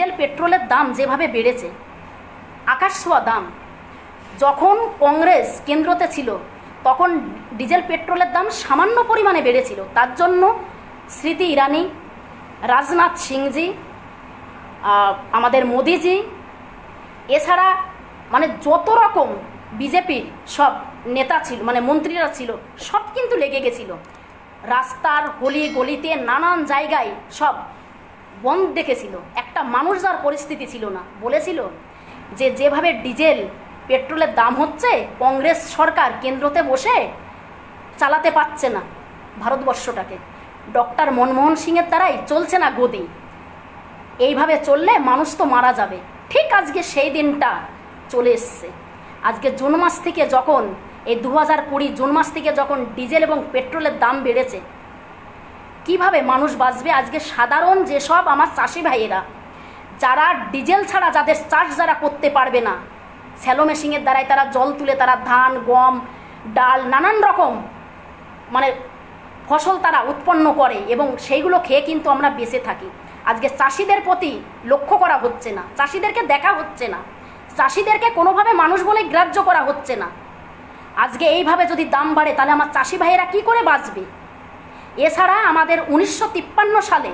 Diesel পেট্রোলের দাম যেভাবে বেড়েছে আকাশ ছোঁয়া দাম। যখন কংগ্রেস কেন্দ্রতে ছিল তখন ডিজেল পেট্রোলের দাম সামান্য পরিমাণে বেড়েছিল, তার জন্য স্মৃতি ইরানি, রাজনাথ সিংজি, আমাদের মোদিজি, এছাড়া মানে যত রকম বিজেপির সব নেতা ছিল মানে মন্ত্রীরা ছিল সব কিন্তু লেগে গেছিল। রাস্তার গলি গলিতে নানান জায়গায় সব বন্ধ দেখেছিল। একটা মানুষ যার পরিস্থিতি ছিল না বলেছিল যে যেভাবে ডিজেল পেট্রোলের দাম হচ্ছে কংগ্রেস সরকার কেন্দ্রতে বসে চালাতে পারছে না ভারতবর্ষটাকে, ডক্টর মনমোহন সিংয়ের দ্বারাই চলছে না গদি, এইভাবে চললে মানুষ তো মারা যাবে। ঠিক আজকে সেই দিনটা চলে এসছে। আজকে জুন মাস থেকে যখন এই 2020 জুন মাস থেকে যখন ডিজেল এবং পেট্রোলের দাম বেড়েছে কিভাবে মানুষ বাঁচবে? আজকে সাধারণ যেসব আমার চাষি ভাইয়েরা যারা ডিজেল ছাড়া যাদের চাষ যারা করতে পারবে না, স্যালো মেশিনের দ্বারাই তারা জল তুলে তারা ধান, গম, ডাল নানান রকম মানে ফসল তারা উৎপন্ন করে এবং সেইগুলো খেয়ে কিন্তু আমরা বেঁচে থাকি। আজকে চাষিদের প্রতি লক্ষ্য করা হচ্ছে না, চাষিদেরকে দেখা হচ্ছে না, চাষিদেরকে কোনোভাবে মানুষ বলে গ্রাহ্য করা হচ্ছে না। আজকে এইভাবে যদি দাম বাড়ে তাহলে আমার চাষি ভাইয়েরা কী করে বাঁচবে? এছাড়া আমাদের 1953 সালে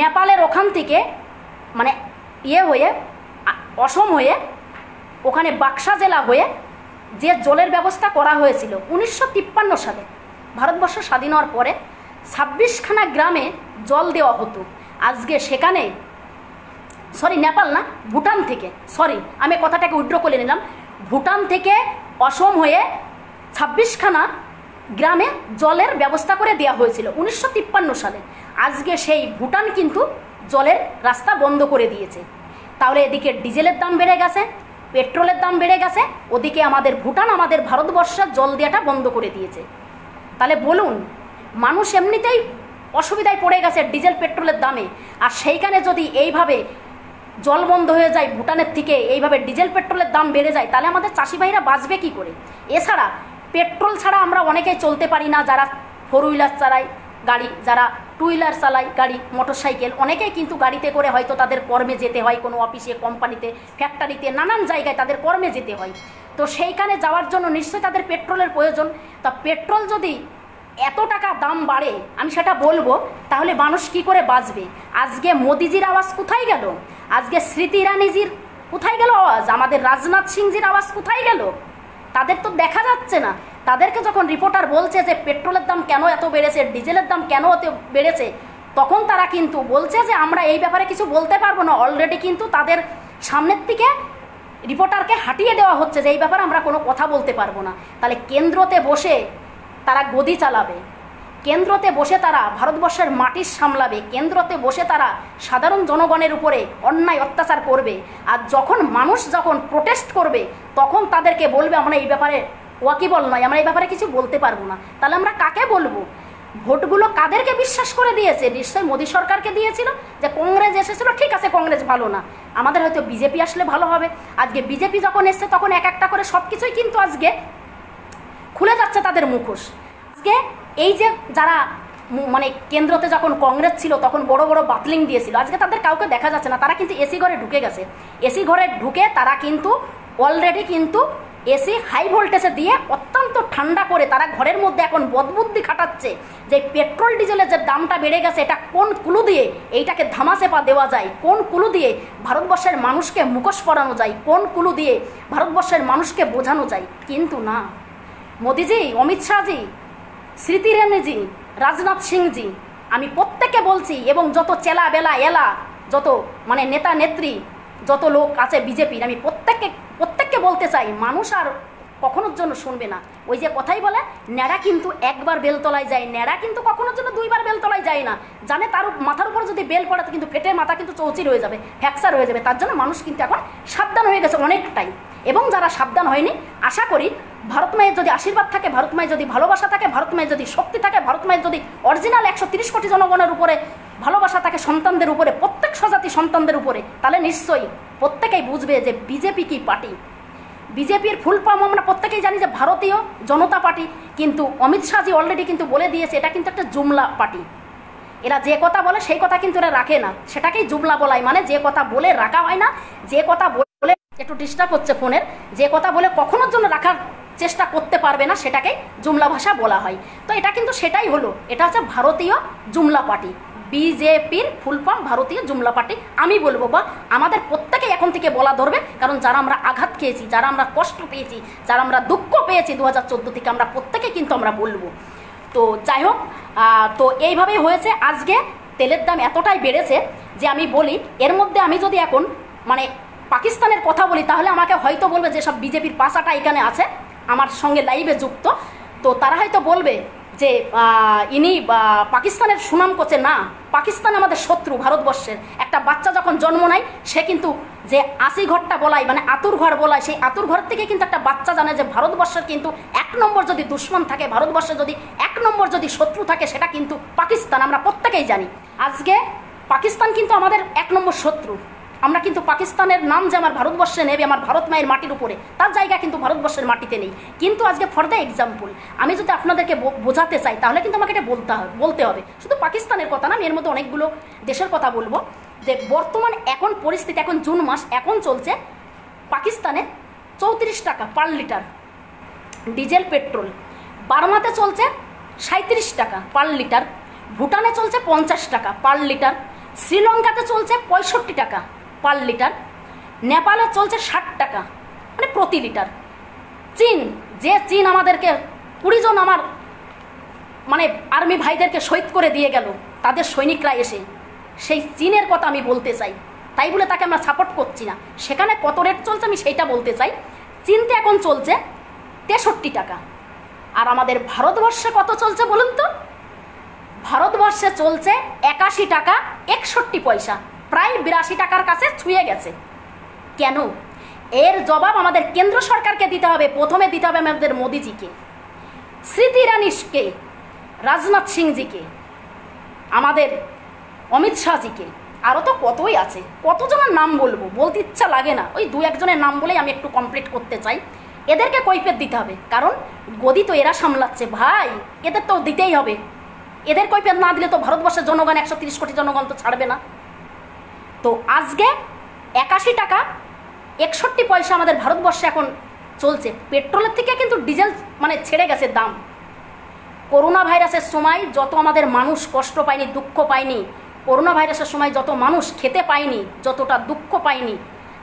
নেপালের ওখান থেকে মানে হয়ে অসম হয়ে ওখানে বাক্সা জেলা হয়ে যে জলের ব্যবস্থা করা হয়েছিল 1953 সালে ভারতবর্ষ স্বাধীন হওয়ার পরে 26খানা গ্রামে জল দেওয়া হতো। আজকে সেখানে নেপাল না ভুটান থেকে আমি কথাটাকে উইথড্র করে নিলাম, ভুটান থেকে অসম হয়ে 26খানা গ্রামে জলের ব্যবস্থা করে দেওয়া হয়েছিল 1953 সালে। আজকে সেই ভুটান কিন্তু জলের রাস্তা বন্ধ করে দিয়েছে। তাহলে এদিকে ডিজেলের দাম বেড়ে গেছে, পেট্রোলের দাম বেড়ে গেছে, ওদিকে আমাদের ভুটান আমাদের ভারতবর্ষের জল দেওয়াটা বন্ধ করে দিয়েছে। তাহলে বলুন মানুষ এমনিতেই অসুবিধায় পড়ে গেছে ডিজেল পেট্রোলের দামে, আর সেইখানে যদি এইভাবে জল বন্ধ হয়ে যায় ভুটানের থেকে এইভাবে ডিজেল পেট্রোলের দাম বেড়ে যায় তাহলে আমাদের চাষি ভাইরা বাঁচবে কী করে? এছাড়া পেট্রোল ছাড়া আমরা অনেকেই চলতে পারি না, যারা 4 হুইলার চালায় গাড়ি, যারা 2 হুইলার চালায় গাড়ি, মোটরসাইকেল, অনেকেই কিন্তু গাড়িতে করে হয়তো তাদের কর্মে যেতে হয়, কোনো অফিসে, কোম্পানিতে, ফ্যাক্টরিতে, নানান জায়গায় তাদের কর্মে যেতে হয়। তো সেইখানে যাওয়ার জন্য নিশ্চয়ই তাদের পেট্রোলের প্রয়োজন। তা পেট্রোল যদি এত টাকা দাম বাড়ে আমি সেটা বলবো, তাহলে মানুষ কি করে বাঁচবে? আজকে মোদিজির আওয়াজ কোথায় গেল? আজকে স্মৃতি ইরানিজির কোথায় গেল আওয়াজ? আমাদের রাজনাথ সিংজির আওয়াজ কোথায় গেল? তাদের তো দেখা যাচ্ছে না। তাদেরকে যখন রিপোর্টার বলছে যে পেট্রোলের দাম কেন এত বেড়েছে, ডিজেলের দাম কেন এত বেড়েছে, তখন তারা কিন্তু বলছে যে আমরা এই ব্যাপারে কিছু বলতে পারবো না। অলরেডি কিন্তু তাদের সামনের থেকে রিপোর্টারকে হাঁটিয়ে দেওয়া হচ্ছে যে এই ব্যাপারে আমরা কোনো কথা বলতে পারবো না। তাহলে কেন্দ্রতে বসে তারা গদি চালাবে, কেন্দ্রতে বসে তারা ভারতবর্ষের মাটি সামলাবে, কেন্দ্রতে বসে তারা সাধারণ জনগণের উপরে অন্যায় অত্যাচার করবে। আর যখন মানুষ যখন প্রোটেস্ট করবে তখন তাদেরকে বলবে আমরা এই ব্যাপারে ওয়াকিবল নয়, আমরা এই ব্যাপারে কিছু বলতে পারবো না। তাহলে আমরা কাকে বলবো? ভোটগুলো কাদেরকে বিশ্বাস করে দিয়েছে? নিশ্চয়ই মোদী সরকারকে দিয়েছিল যে কংগ্রেস এসেছিল, ঠিক আছে কংগ্রেস ভালো না, আমাদের হয়তো বিজেপি আসলে ভালো হবে। আজকে বিজেপি যখন এসছে তখন এক একটা করে সব কিছুই কিন্তু আজকে খুলে যাচ্ছে তাদের মুখোশ। আজকে এই যে যারা মানে কেন্দ্রতে যখন কংগ্রেস ছিল তখন বড় বড় বাতলিং দিয়েছিল, আজকে তাদের কাউকে দেখা যাচ্ছে না। তারা কিন্তু এসি ঘরে ঢুকে গেছে, এসি ঘরে ঢুকে তারা কিন্তু অলরেডি কিন্তু এসি হাই ভোল্টেজে দিয়ে অত্যন্ত ঠান্ডা করে তারা ঘরের মধ্যে এখন বদবুদ্ধি খাটাচ্ছে যে পেট্রোল ডিজেলের যে দামটা বেড়ে গেছে এটা কোন কুলু দিয়ে এইটাকে ধামাচেপা দেওয়া যায়, কোন কুলু দিয়ে ভারতবর্ষের মানুষকে মুখোশ পরানো যায়, কোন কুলু দিয়ে ভারতবর্ষের মানুষকে বোঝানো যায়। কিন্তু না, মোদিজি, অমিত শাহজি, স্মৃতি ইরানিজি, রাজনাথ সিংজি, আমি প্রত্যেকে বলছি এবং যত চেলা বেলা এলা যত মানে নেতা নেত্রী যত লোক আছে বিজেপির, আমি প্রত্যেককে বলতে চাই মানুষ আর কখনোর জন্য শুনবে না। ওই যে কথাই বলে ন্যাড়া কিন্তু একবার বেলতলায় যায়, ন্যাড়া কিন্তু কখনোর জন্য 2বার বেলতলায় যায় না। জানে তার মাথার উপর যদি বেল পড়ে কিন্তু পেটে মাথা কিন্তু চৌচির হয়ে যাবে, ফ্র্যাকচার হয়ে যাবে। তার জন্য মানুষ কিন্তু এখন সাবধান হয়ে গেছে অনেকটাই। এবং যারা সাবধান হয়নি, আশা করি ভারত মায়ের যদি আশীর্বাদ থাকে, ভারত মায়ের যদি ভালোবাসা থাকে, ভারত মায়ের যদি শক্তি থাকে, ভারত মায়ের যদি অরিজিনাল 130 কোটি জনগণের উপরে ভালোবাসা থাকে, সন্তানদের উপরে, প্রত্যেক স্বজাতি সন্তানদের উপরে, তাহলে নিশ্চয়ই প্রত্যেকেই বুঝবে যে বিজেপি কি পার্টি। বিজেপির ফুল ফর্ম আমরা প্রত্যেকেই জানি যে ভারতীয় জনতা পার্টি, কিন্তু অমিত শাহজি অলরেডি কিন্তু বলে দিয়েছে এটা কিন্তু একটা জুমলা পার্টি। এরা যে কথা বলে সেই কথা কিন্তু এরা রাখে না, সেটাকেই জুবলা বলায়। মানে যে কথা বলে রাখা হয় না, যে কথা বলে একটু ডিস্টার্ব হচ্ছে ফোনের, যে কথা বলে কখনোর জন্য রাখার চেষ্টা করতে পারবে না, সেটাকেই জুমলা ভাষা বলা হয়। তো এটা কিন্তু সেটাই হলো, এটা হচ্ছে ভারতীয় জুমলা পার্টি। বিজেপির ফুল ফর্ম ভারতীয় জুমলা পার্টি আমি বলবো, বা আমাদের প্রত্যেকেই এখন থেকে বলা ধরবে। কারণ যারা আমরা আঘাত খেয়েছি, যারা আমরা কষ্ট পেয়েছি, যারা আমরা দুঃখ পেয়েছি 2014 থেকে, আমরা প্রত্যেকে কিন্তু আমরা বলবো। তো যাই হোক, তো এইভাবেই হয়েছে। আজকে তেলের দাম এতটাই বেড়েছে যে আমি বলি, এর মধ্যে আমি যদি এখন মানে পাকিস্তানের কথা বলি, তাহলে আমাকে হয়তো বলবে যে সব বিজেপির পাশাটা এখানে আছে আমার সঙ্গে লাইভে যুক্ত, তো তারা হয়তো বলবে যে ইনি পাকিস্তানের সুনাম করছে। না, পাকিস্তান আমাদের শত্রু। ভারতবর্ষের একটা বাচ্চা যখন জন্ম নেয়, সে কিন্তু যে আশি ঘরটা বলায়, মানে আতুর ঘর বলায়, সেই আতুর ঘর থেকে কিন্তু একটা বাচ্চা জানে যে ভারতবর্ষের কিন্তু এক নম্বর যদি দুশ্মন থাকে, ভারতবর্ষের যদি এক নম্বর যদি শত্রু থাকে, সেটা কিন্তু পাকিস্তান। আমরা প্রত্যেকেই জানি আজকে পাকিস্তান কিন্তু আমাদের এক নম্বর শত্রু। আমরা কিন্তু পাকিস্তানের নাম যে আমার ভারতবর্ষে নেবে, আমার ভারত মায়ের মাটির উপরে, তার জায়গা কিন্তু ভারতবর্ষের মাটিতে নেই। কিন্তু আজকে ফর দ্য এক্সাম্পল আমি যদি আপনাদেরকে বোঝাতে চাই, তাহলে কিন্তু আমাকে এটা বলতে হবে। শুধু পাকিস্তানের কথা না, আমি এর মধ্যে অনেকগুলো দেশের কথা বলবো। যে বর্তমান এখন পরিস্থিতি, এখন জুন মাস, এখন চলছে পাকিস্তানে 34 টাকা পার লিটার ডিজেল পেট্রোল, বার্মাতে চলছে 37 টাকা পার লিটার, ভুটানে চলছে 50 টাকা পার লিটার, শ্রীলঙ্কাতে চলছে 65 টাকা পার লিটার, নেপালে চলছে 60 টাকা মানে প্রতি লিটার। চীন আমাদেরকে 20 জন আমার মানে আর্মি ভাইদেরকে শহীদ করে দিয়ে গেল তাদের সৈনিকরা এসে, সেই চীনের কথা আমি বলতে চাই। তাই বলে তাকে আমরা সাপোর্ট করছি না। সেখানে কত রেট চলছে আমি সেইটা বলতে চাই। চীনতে এখন চলছে 63 টাকা। আর আমাদের ভারতবর্ষে কত চলছে বলুন তো? ভারতবর্ষে চলছে 81 টাকা 61 পয়সা, প্রায় 82 টাকার কাছে ছুঁয়ে গেছে। কেন? এর জবাব আমাদের কেন্দ্র সরকারকে দিতে হবে। প্রথমে দিতে হবে আমাদের মোদিজিকে, স্মৃতি ইরানিকে, রাজনাথ সিংজিকে, আমাদের অমিত শাহজিকে, আরও তো কতই আছে, কতজনের নাম বলবো, বলতে ইচ্ছা লাগে না। ওই দু একজনের নাম বলেই আমি একটু কমপ্লিট করতে চাই। এদেরকে কৈফিয়ত দিতে হবে, কারণ গদি তো এরা সামলাচ্ছে ভাই, এদের তো দিতেই হবে। এদের কৈফিয়ত না দিলে তো ভারতবর্ষের জনগণ 130 কোটি জনগণ তো ছাড়বে না। তো আজকে 81 টাকা 61 পয়সা আমাদের ভারতবর্ষে এখন চলছে। পেট্রোলের থেকে কিন্তু ডিজেল মানে ছেড়ে গেছে দাম। করোনা ভাইরাসের সময় যত আমাদের মানুষ কষ্ট পায়নি, দুঃখ পায়নি, করোনা ভাইরাসের সময় যত মানুষ খেতে পায়নি, যতটা দুঃখ পায়নি,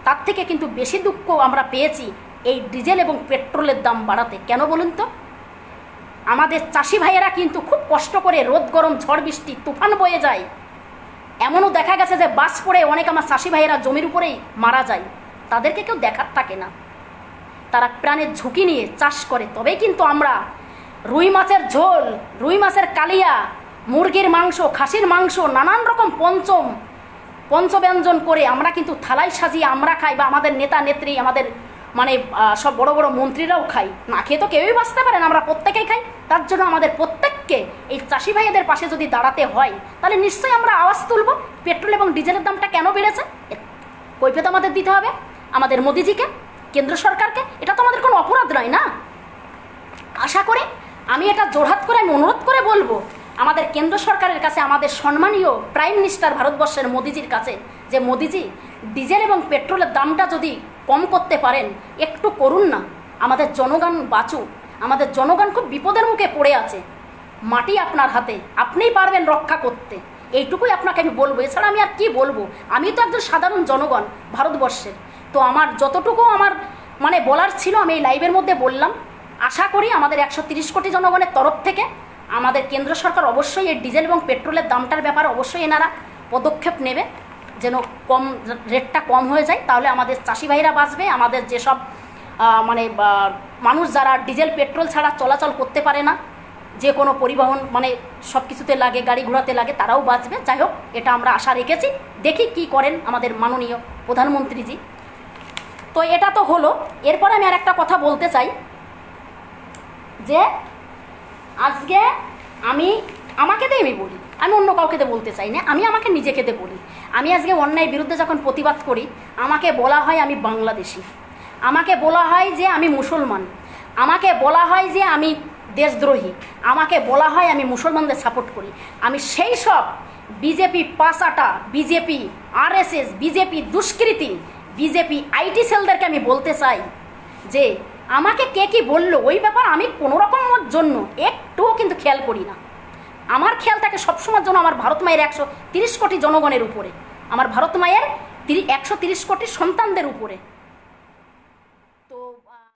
তার থেকে কিন্তু বেশি দুঃখ আমরা পেয়েছি এই ডিজেল এবং পেট্রোলের দাম বাড়াতে। কেন বলুন তো? আমাদের চাষি ভাইয়েরা কিন্তু খুব কষ্ট করে, রোদ গরম ঝড় বৃষ্টি তুফান বয়ে যায়, এমনও দেখা গেছে যে বাস পড়ে অনেক আমার চাষি ভাইয়েরা জমির উপরেই মারা যায়। তাদেরকে কেউ দেখার থাকে না, তারা প্রাণের ঝুঁকি নিয়ে চাষ করে। তবেই কিন্তু আমরা রুই মাছের ঝোল, রুই মাছের কালিয়া, মুরগির মাংস, খাসির মাংস, নানান রকম পঞ্চব্যঞ্জন করে আমরা কিন্তু থালায় সাজিয়ে আমরা খাই, বা আমাদের নেতা নেত্রী, আমাদের মানে সব বড় বড় মন্ত্রীরাও খাই। না খেয়ে তো কেউই বাঁচতে পারে না, আমরা প্রত্যেকেই খাই। তার জন্য আমাদের প্রত্যেককে এই চাষি ভাইদের পাশে যদি দাঁড়াতে হয়, তাহলে নিশ্চয়ই আমরা আওয়াজ তুলব। পেট্রোল এবং ডিজেলের দামটা কেন বেড়েছে কৈফিয়ত আমাদের দিতে হবে, আমাদের মোদিজিকে, কেন্দ্র সরকারকে। এটা তো আমাদের কোনো অপরাধ নয় না। আশা করি আমি এটা জোরহাত করে আমি অনুরোধ করে বলবো আমাদের কেন্দ্র সরকারের কাছে, আমাদের সম্মানীয় প্রাইম মিনিস্টার ভারতবর্ষের মোদিজির কাছে, যে মোদিজি ডিজেল এবং পেট্রোলের দামটা যদি কম করতে পারেন, একটু করুন না, আমাদের জনগণ বাঁচুক। আমাদের জনগণ খুব বিপদের মুখে পড়ে আছে। মাটি আপনার হাতে, আপনিই পারবেন রক্ষা করতে, এইটুকুই আপনাকে আমি বলবো। এছাড়া আমি আর কি বলবো? আমি তো একজন সাধারণ জনগণ ভারতবর্ষের। তো আমার যতটুকু আমার মানে বলার ছিল আমি এই লাইভের মধ্যে বললাম। আশা করি আমাদের 130 কোটি জনগণের তরফ থেকে আমাদের কেন্দ্র সরকার অবশ্যই এই ডিজেল এবং পেট্রোলের দামটার ব্যাপারে অবশ্যই এনারা পদক্ষেপ নেবে, যেন কম রেটটা কম হয়ে যায়। তাহলে আমাদের চাষি ভাইরা বাঁচবে, আমাদের যেসব মানে মানুষ যারা ডিজেল পেট্রোল ছাড়া চলাচল করতে পারে না, যে কোনো পরিবহন মানে সব কিছুতে লাগে, গাড়ি ঘোড়াতে লাগে, তারাও বাঁচবে। যাই হোক, এটা আমরা আশা রেখেছি। দেখি কি করেন আমাদের মাননীয় প্রধানমন্ত্রীজি। তো এটা তো হলো। এরপর আমি আর একটা কথা বলতে চাই, যে আজকে আমাকে দিয়ে আমি বলি, আমি অন্য কাউকে দিয়ে বলতে চাই না, আমি আমাকে নিজেকে দিয়ে বলি। আমি আজকে অন্যায়ের বিরুদ্ধে যখন প্রতিবাদ করি, আমাকে বলা হয় আমি বাংলাদেশি, আমাকে বলা হয় যে আমি মুসলমান, আমাকে বলা হয় যে আমি देशद्रोही आमाके बोला है आमी मुसलमानদের সাপোর্ট করি आमी সেই সব বিজেপি পাসাটা বিজেপি আরএসএস বিজেপি দুষ্কৃতি বিজেপি আইটি সেলদেরকে আমি বলতে চাই যে আমাকে কে কি বলল ওই ব্যাপার আমি কোনো রকমের জন্য একটুও কিন্তু খেয়াল করি না। আমার খেয়াল থাকে সব সময়ের জন্য আমার ভারত মায়ের 130 কোটি জনগণের উপরে, আমার ভারত মায়ের 130 কোটি সন্তানদের উপরে।